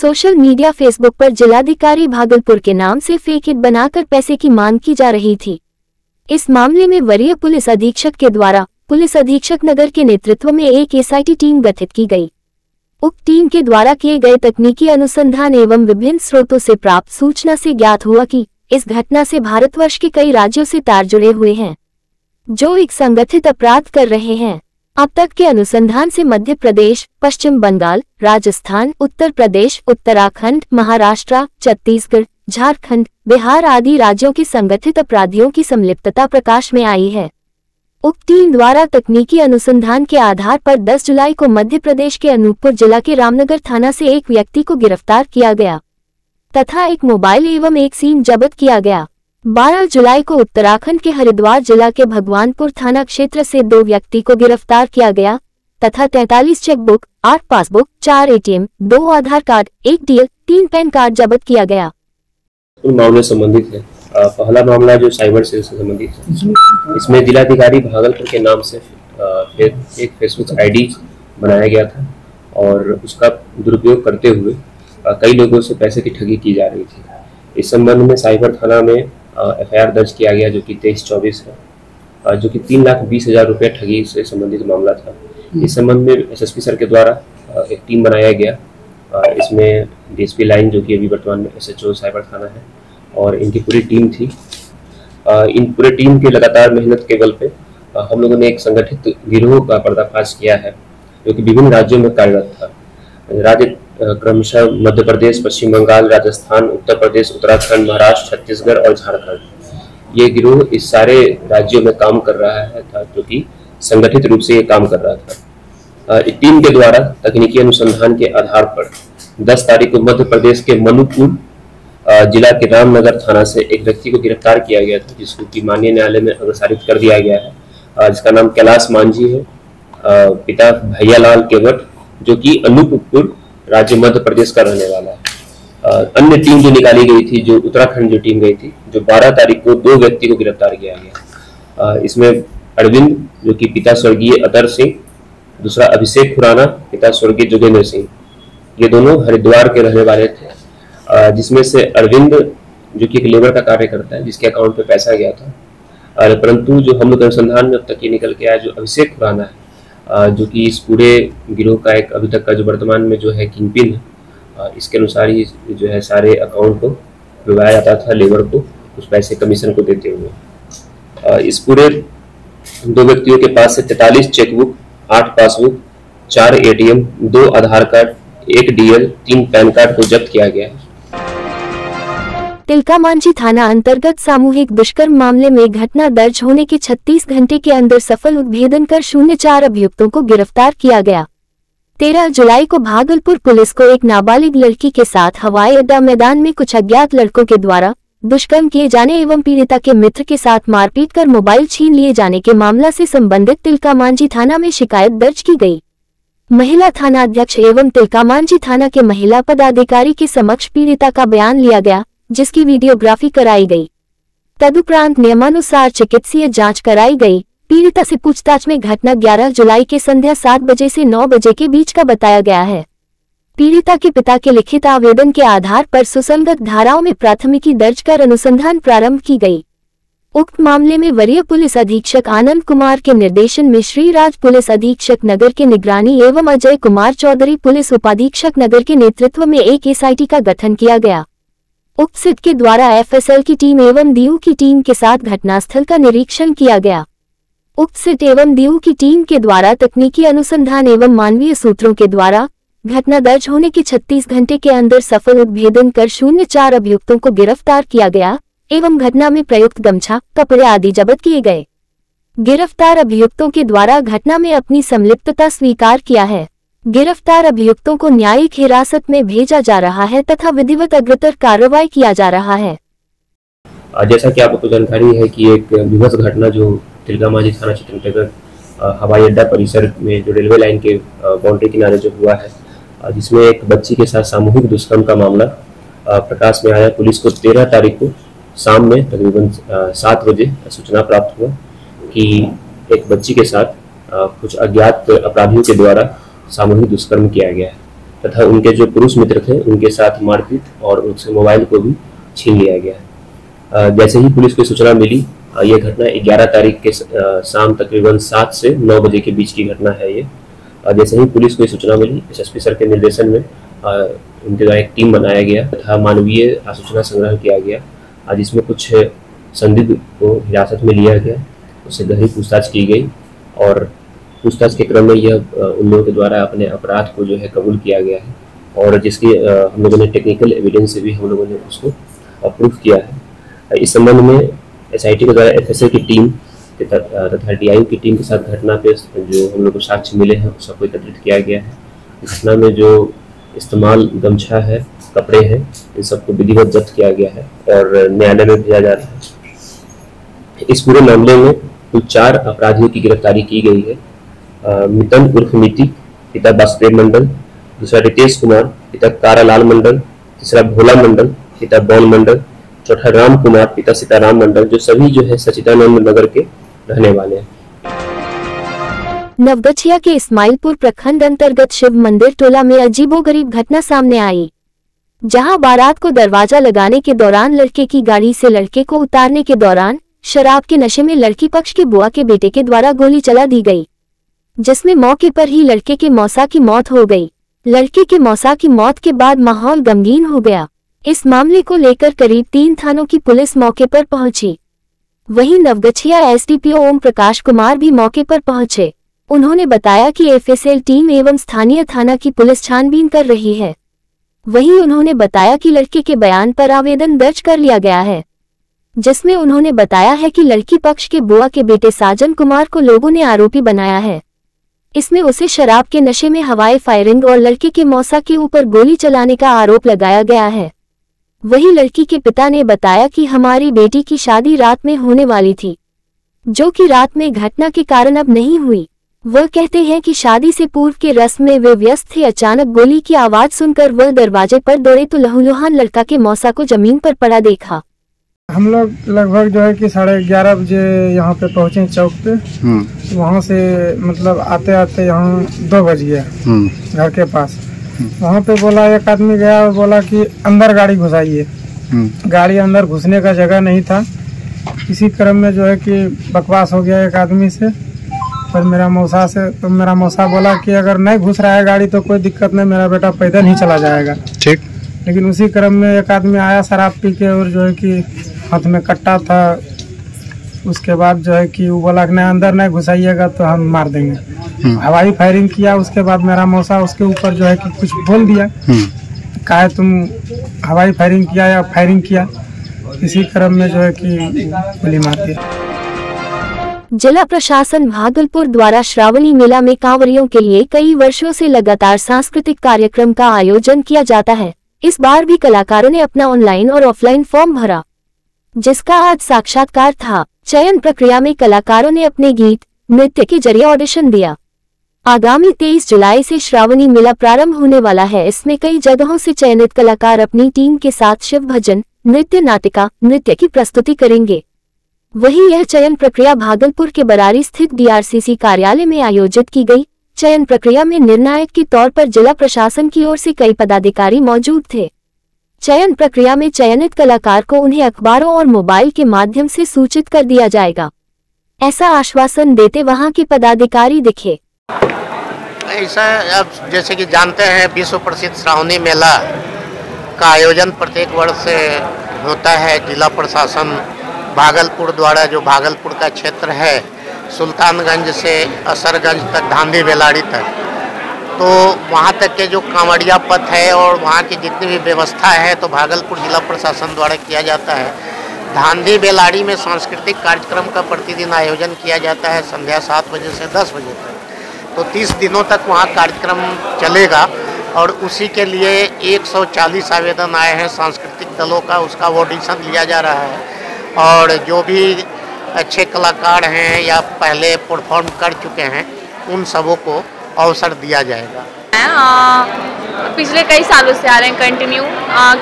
Social media Facebook पर जिलाधिकारी भागलपुर के नाम से फेक हिट बनाकर पैसे की मांग की जा रही थी। इस मामले में वरीय पुलिस अधीक्षक के द्वारा पुलिस अधीक्षक नगर के नेतृत्व में एक एसआईटी टीम गठित की गई। उक्त टीम के द्वारा किए गए तकनीकी अनुसंधान एवं विभिन्न स्रोतों से प्राप्त सूचना से ज्ञात हुआ कि इस घटना से भारतवर्ष के कई राज्यों से तार जुड़े हुए हैं, जो एक संगठित अपराध कर रहे हैं। अब तक के अनुसंधान से मध्य प्रदेश, पश्चिम बंगाल, राजस्थान, उत्तर प्रदेश, उत्तराखंड, महाराष्ट्र, छत्तीसगढ़, झारखंड, बिहार आदि राज्यों के संगठित अपराधियों की संलिप्तता प्रकाश में आई है। उक्त टीम द्वारा तकनीकी अनुसंधान के आधार पर 10 जुलाई को मध्य प्रदेश के अनूपपुर जिला के रामनगर थाना से एक व्यक्ति को गिरफ्तार किया गया तथा एक मोबाइल एवं एक सिम जब्त किया गया। 12 जुलाई को उत्तराखंड के हरिद्वार जिला के भगवानपुर थाना क्षेत्र से 2 व्यक्ति को गिरफ्तार किया गया तथा 43 chequebook, 8 passbook, 4 ATM, 2 Aadhaar card, 1 DL, 3 PAN card जब्त किया गया। मामले संबंधित है। पहला मामला जो साइबर सेल से संबंधित है, इसमें जिलाधिकारी भागलपुर के नाम से एक फेसबुक आईडी बनाया गया था और उसका दुरुपयोग करते हुए कई लोगों से पैसे की ठगी की जा रही थी। इस संबंध में साइबर थाना में FIR दर्ज किया गया जो कि 23/24 है, जो कि 3,20,000 रुपये ठगी से संबंधित मामला था। इस संबंध में SSP सर के द्वारा एक टीम बनाया गया। इसमें DSP लाइन जो कि अभी वर्तमान में SHO साइबर थाना है और इनकी पूरी टीम थी। इन पूरे टीम के लगातार मेहनत के बल पे हम लोगों ने एक संगठित गिरोह का पर्दाफाश किया है जो कि विभिन्न राज्यों में कार्यरत था। राज्य क्रमशः मध्य प्रदेश, पश्चिम बंगाल, राजस्थान, उत्तर प्रदेश, उत्तराखंड, महाराष्ट्र, छत्तीसगढ़ और झारखंड, ये गिरोह इस सारे राज्यों में काम कर रहा है जो कि संगठित रूप से ये काम कर रहा था। इस टीम के द्वारा तकनीकी अनुसंधान के आधार पर 10 तारीख को मध्य प्रदेश के मनुपुर जिला के रामनगर थाना से एक व्यक्ति को गिरफ्तार किया गया था, जिसको कि माननीय न्यायालय में अग्रसारित कर दिया गया है, जिसका नाम कैलाश मांझी है, पिता भैयालाल केवट, जो कि अनुपपुर राज्य मध्य प्रदेश का रहने वाला है। अन्य टीम जो निकाली गई थी, जो उत्तराखंड जो टीम गई थी, जो 12 तारीख को 2 व्यक्ति को गिरफ्तार किया गया। इसमें अरविंद जो कि पिता स्वर्गीय अतर सिंह, दूसरा अभिषेक खुराना पिता स्वर्गीय जोगेंद्र सिंह, ये दोनों हरिद्वार के रहने वाले थे, जिसमें से अरविंद जो कि एक लेबर का कार्य करता है, जिसके अकाउंट पे पैसा गया था। और परंतु जो हम लोग अनुसंधान में अब तक ये निकल के आया, जो अभिषेक खुराना है, जो कि इस पूरे गिरोह का एक अभी तक का जो वर्तमान में जो है किंगपिन है, इसके अनुसार ही जो है सारे अकाउंट को डुबाया जाता था, लेबर को कुछ पैसे कमीशन को देते हुए। इस पूरे 2 व्यक्तियों के पास से 43 chequebook, 8 passbook, 4 ATM, 2 Aadhaar card, 1 DL, 3 PAN card को जब्त किया गया है। तिलका मांझी थाना अंतर्गत सामूहिक दुष्कर्म मामले में घटना दर्ज होने के 36 घंटे के अंदर सफल उद्भेदन कर 04 अभियुक्तों को गिरफ्तार किया गया। 13 जुलाई को भागलपुर पुलिस को एक नाबालिग लड़की के साथ हवाई अड्डा मैदान में कुछ अज्ञात लड़कों के द्वारा दुष्कर्म किए जाने एवं पीड़िता के मित्र के साथ मारपीट कर मोबाइल छीन लिए जाने के मामला से संबंधित तिलका मांझी थाना में शिकायत दर्ज की गई। महिला थाना अध्यक्ष एवं तिलका मांझी थाना के महिला पदाधिकारी के समक्ष पीड़िता का बयान लिया गया, जिसकी वीडियोग्राफी कराई गई। तदुपरांत नियमानुसार चिकित्सीय जांच कराई गई। पीड़िता से पूछताछ में घटना 11 जुलाई के संध्या 7 बजे से 9 बजे के बीच का बताया गया है। पीड़िता के पिता के लिखित आवेदन के आधार पर सुसंगत धाराओं में प्राथमिकी दर्ज कर अनुसंधान प्रारंभ की गई। उक्त मामले में वरीय पुलिस अधीक्षक आनंद कुमार के निर्देशन में श्रीराज पुलिस अधीक्षक नगर के निगरानी एवं अजय कुमार चौधरी पुलिस उपाधीक्षक नगर के नेतृत्व में एक SIT का गठन किया गया। उक्त सिट के द्वारा FSL की टीम एवं DU की टीम के साथ घटनास्थल का निरीक्षण किया गया। उक्त सिट एवं DU की टीम के द्वारा तकनीकी अनुसंधान एवं मानवीय सूत्रों के द्वारा घटना दर्ज होने के 36 घंटे के अंदर सफल उद्भेदन कर 04 अभियुक्तों को गिरफ्तार किया गया एवं घटना में प्रयुक्त गमछा, कपड़े आदि जब्त किए गए। गिरफ्तार अभियुक्तों के द्वारा घटना में अपनी संलिप्तता स्वीकार किया है। गिरफ्तार अभियुक्तों को न्यायिक हिरासत में भेजा जा रहा है तथा विधिवत अग्रतर कार्रवाई किया जा रहा है। जैसा कि आपको जानकारी है कि एक विभत्स घटना जो तिलका मांझी थाना क्षेत्र अंतर्गत हवाई अड्डा परिसर में जो रेलवे लाइन के बाउंड्री किनारे जो हुआ है, जिसमें एक बच्ची के साथ सामूहिक दुष्कर्म का मामला प्रकाश में आया। पुलिस को 13 तारीख को शाम में तकरीबन 7 बजे सूचना प्राप्त हुआ कि एक बच्ची के साथ कुछ अज्ञात अपराधियों के द्वारा सामूहिक दुष्कर्म किया गया है। तथा उनके जो पुरुष मित्र थे उनके साथ मारपीट और उनसे मोबाइल को भी छीन लिया गया। जैसे ही पुलिस को सूचना मिली, यह घटना 11 तारीख के शाम तकरीबन 7 से 9 बजे के बीच की घटना है ये। जैसे ही पुलिस को सूचना मिली, एसएसपी सर के निर्देशन में उनके द्वारा एक टीम बनाया गया तथा मानवीय सूचना संग्रह किया गया, जिसमें कुछ संदिग्ध को हिरासत में लिया गया, उससे गहरी पूछताछ की गई और पूछताछ के क्रम में यह उन लोगों के द्वारा अपने अपराध को जो है कबूल किया गया है और जिसकी हम लोगों ने टेक्निकल एविडेंस से भी हम लोगों ने उसको प्रूफ किया है। इस संबंध में एसआईटी के द्वारा एफएसएल की टीम तथा डीआईओ की टीम के साथ घटना पे जो हम लोग को साक्ष्य मिले हैं सबको एकत्रित किया गया है। घटना में जो इस्तेमाल गमछा है, कपड़े हैं, इन सबको विधिवत जब्त किया गया है और न्यायालय में भेजा जा रहा है। इस पूरे मामले में कुल 4 अपराधियों की गिरफ्तारी की गई है। मितन उर्फ मिति, पिता वासुदेव मंडल, दूसरा रितेश कुमार, पिता तारा लाल मंडल, तीसरा भोला मंडल, पिता बौल मंडल, चौथा राम कुमार, पिता सीता राम मंडल, जो सभी जो है सचिदानंद नगर के रहने वाले हैं। नवगछिया के इस्माइलपुर प्रखंड अंतर्गत शिव मंदिर टोला में अजीबोगरीब घटना सामने आई, जहां बारात को दरवाजा लगाने के दौरान लड़के की गाड़ी से लड़के को उतारने के दौरान शराब के नशे में लड़की पक्ष की बुआ के बेटे के द्वारा गोली चला दी गई, जिसमें मौके पर ही लड़के के मौसा की मौत हो गई। लड़के के मौसा की मौत के बाद माहौल गमगीन हो गया। इस मामले को लेकर करीब 3 थानों की पुलिस मौके पर पहुंची। वहीं नवगछिया एसडीपीओ ओम प्रकाश कुमार भी मौके पर पहुंचे। उन्होंने बताया कि एफएसएल टीम एवं स्थानीय थाना की पुलिस छानबीन कर रही है। वहीं उन्होंने बताया कि लड़के के बयान पर आवेदन दर्ज कर लिया गया है, जिसमें उन्होंने बताया है कि लड़की पक्ष के बुआ के बेटे साजन कुमार को लोगों ने आरोपी बनाया है। इसमें उसे शराब के नशे में हवाई फायरिंग और लड़के के मौसा के ऊपर गोली चलाने का आरोप लगाया गया है। वहीं लड़की के पिता ने बताया कि हमारी बेटी की शादी रात में होने वाली थी, जो कि रात में घटना के कारण अब नहीं हुई। वह कहते हैं कि शादी से पूर्व के रस्म में वे व्यस्त थे। अचानक गोली की आवाज़ सुनकर वह दरवाजे पर दौड़े तो लहूलुहान लड़का के मौसा को जमीन पर पड़ा देखा। हम लोग लगभग जो है कि 11:30 बजे यहाँ पे पहुँचे चौक पे। वहाँ से मतलब आते आते यहाँ 2 बज गया घर के पास। वहाँ पे बोला एक आदमी गया और बोला कि अंदर गाड़ी घुसाइए। गाड़ी अंदर घुसने का जगह नहीं था। इसी क्रम में जो है कि बकवास हो गया एक आदमी से और मेरा मौसा से। तो मेरा मौसा बोला कि अगर नहीं घुस रहा है गाड़ी तो कोई दिक्कत नहीं, मेरा बेटा पैदल ही चला जाएगा। ठीक। लेकिन उसी क्रम में एक आदमी आया शराब पी के और जो है कि हाथ में कट्टा था। उसके बाद जो है कि वो बोला कि नहीं अंदर नहीं घुसाइएगा तो हम मार देंगे। हवाई फायरिंग किया। उसके बाद मेरा मौसा उसके ऊपर जो है कि कुछ बोल दिया, कहा तुम हवाई फायरिंग किया या फायरिंग किया। इसी क्रम में जो है कि गोली मार दिया। जिला प्रशासन भागलपुर द्वारा श्रावणी मेला में कांवरियों के लिए कई वर्षों से लगातार सांस्कृतिक कार्यक्रम का आयोजन किया जाता है। इस बार भी कलाकारों ने अपना ऑनलाइन और ऑफलाइन फॉर्म भरा, जिसका आज साक्षात्कार था। चयन प्रक्रिया में कलाकारों ने अपने गीत नृत्य के जरिए ऑडिशन दिया। आगामी 23 जुलाई से श्रावणी मेला प्रारंभ होने वाला है। इसमें कई जगहों से चयनित कलाकार अपनी टीम के साथ शिव भजन, नृत्य नाटिका, नृत्य की प्रस्तुति करेंगे। वहीं यह चयन प्रक्रिया भागलपुर के बरारी स्थित डीआरसीसी कार्यालय में आयोजित की गई। चयन प्रक्रिया में निर्णायक के तौर पर जिला प्रशासन की ओर से कई पदाधिकारी मौजूद थे। चयन प्रक्रिया में चयनित कलाकार को उन्हें अखबारों और मोबाइल के माध्यम से सूचित कर दिया जाएगा, ऐसा आश्वासन देते वहां के पदाधिकारी दिखे। ऐसा अब जैसे कि जानते हैं विश्व प्रसिद्ध श्रावणी मेला का आयोजन प्रत्येक वर्ष होता है। जिला प्रशासन भागलपुर द्वारा जो भागलपुर का क्षेत्र है, सुल्तानगंज से असरगंज तक, धांधी बेलाड़ी तक, तो वहाँ तक के जो कांवड़िया पथ है और वहाँ की जितनी भी व्यवस्था है तो भागलपुर जिला प्रशासन द्वारा किया जाता है। धांधी बेलाड़ी में सांस्कृतिक कार्यक्रम का प्रतिदिन आयोजन किया जाता है संध्या 7 बजे से 10 बजे तक। तो 30 दिनों तक वहाँ कार्यक्रम चलेगा और उसी के लिए 140 आवेदन आए हैं सांस्कृतिक दलों का। उसका ऑडिशन लिया जा रहा है और जो भी अच्छे कलाकार हैं या पहले परफॉर्म कर चुके हैं उन सबों को अवसर दिया जाएगा। पिछले कई सालों से आ रहे हैं कंटिन्यू,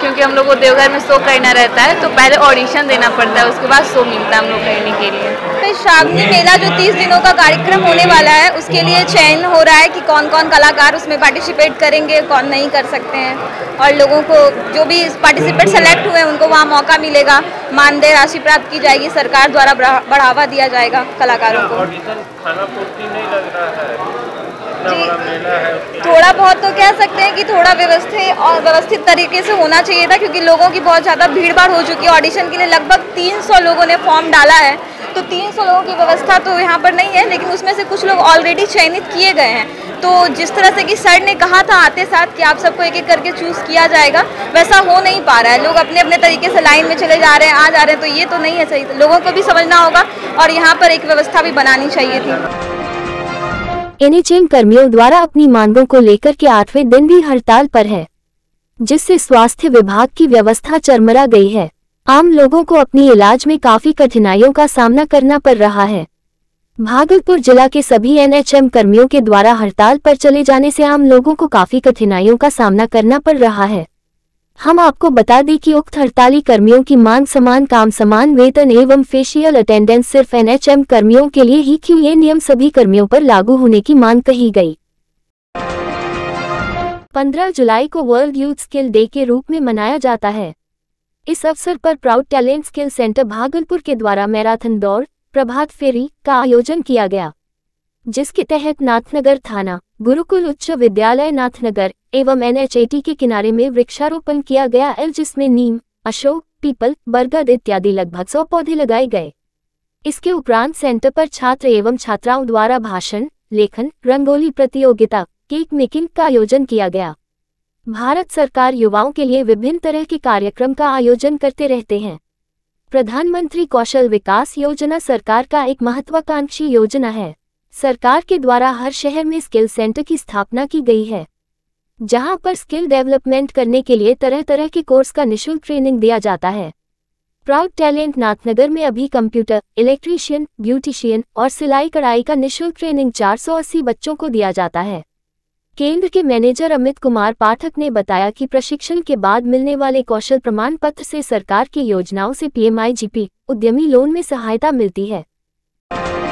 क्योंकि हम लोग को देवघर में शो करना रहता है तो पहले ऑडिशन देना पड़ता है, उसके बाद शो मिलता है हम लोग करने के लिए। तो श्रावणी मेला जो 30 दिनों का कार्यक्रम होने वाला है उसके लिए चयन हो रहा है कि कौन कौन कलाकार उसमें पार्टिसिपेट करेंगे, कौन नहीं कर सकते हैं, और लोगों को जो भी पार्टिसिपेट सेलेक्ट हुए हैं उनको वहाँ मौका मिलेगा, मानदेय राशि प्राप्त की जाएगी, सरकार द्वारा बढ़ावा दिया जाएगा कलाकारों को। खाना पूर्ति नहीं लग रहा है जी, थोड़ा बहुत तो कह सकते हैं कि थोड़ा व्यवस्थित तरीके से होना चाहिए था, क्योंकि लोगों की बहुत ज़्यादा भीड़ भाड़ हो चुकी है। ऑडिशन के लिए लगभग 300 लोगों ने फॉर्म डाला है, तो 300 लोगों की व्यवस्था तो यहाँ पर नहीं है, लेकिन उसमें से कुछ लोग ऑलरेडी चयनित किए गए हैं। तो जिस तरह से कि सर ने कहा था आते साथ कि आप सबको एक एक करके चूज़ किया जाएगा, वैसा हो नहीं पा रहा है। लोग अपने अपने तरीके से लाइन में चले जा रहे हैं, आ जा रहे हैं, तो ये तो नहीं है सही, लोगों को भी समझना होगा और यहाँ पर एक व्यवस्था भी बनानी चाहिए थी। एनएचएम कर्मियों द्वारा अपनी मांगों को लेकर के 8वें दिन भी हड़ताल पर है, जिससे स्वास्थ्य विभाग की व्यवस्था चरमरा गई है। आम लोगों को अपने इलाज में काफी कठिनाइयों का सामना करना पड़ रहा है। भागलपुर जिला के सभी एनएचएम कर्मियों के द्वारा हड़ताल पर चले जाने से आम लोगों को काफी कठिनाइयों का सामना करना पड़ रहा है। हम आपको बता दें कि उक्त हड़ताली कर्मियों की मांग समान काम समान वेतन एवं फेशियल अटेंडेंस सिर्फ एनएचएम कर्मियों के लिए ही क्यों, ये नियम सभी कर्मियों पर लागू होने की मांग कही गई। 15 जुलाई को वर्ल्ड यूथ स्किल डे के रूप में मनाया जाता है। इस अवसर पर proud talent skill centre Bhagalpur के द्वारा मैराथन दौड़, प्रभात फेरी का आयोजन किया गया, जिसके तहत नाथनगर थाना, गुरुकुल उच्च विद्यालय नाथनगर एवं NHAT के किनारे में वृक्षारोपण किया गया है, जिसमें नीम, अशोक, पीपल, बरगद इत्यादि लगभग 100 पौधे लगाए गए। इसके उपरांत सेंटर पर छात्र एवं छात्राओं द्वारा भाषण, लेखन, रंगोली प्रतियोगिता, केक मेकिंग का आयोजन किया गया। भारत सरकार युवाओं के लिए विभिन्न तरह के कार्यक्रम का आयोजन करते रहते हैं। प्रधानमंत्री कौशल विकास योजना सरकार का एक महत्वाकांक्षी योजना है। सरकार के द्वारा हर शहर में स्किल सेंटर की स्थापना की गई है, जहां पर स्किल डेवलपमेंट करने के लिए तरह तरह के कोर्स का निःशुल्क ट्रेनिंग दिया जाता है। प्राउड टैलेंट नाथनगर में अभी कंप्यूटर, इलेक्ट्रीशियन, ब्यूटिशियन और सिलाई कढ़ाई का निःशुल्क ट्रेनिंग 480 बच्चों को दिया जाता है। केंद्र के मैनेजर अमित कुमार पाठक ने बताया कि प्रशिक्षण के बाद मिलने वाले कौशल प्रमाण पत्र से सरकार की योजनाओं से PMIGP उद्यमी लोन में सहायता मिलती है।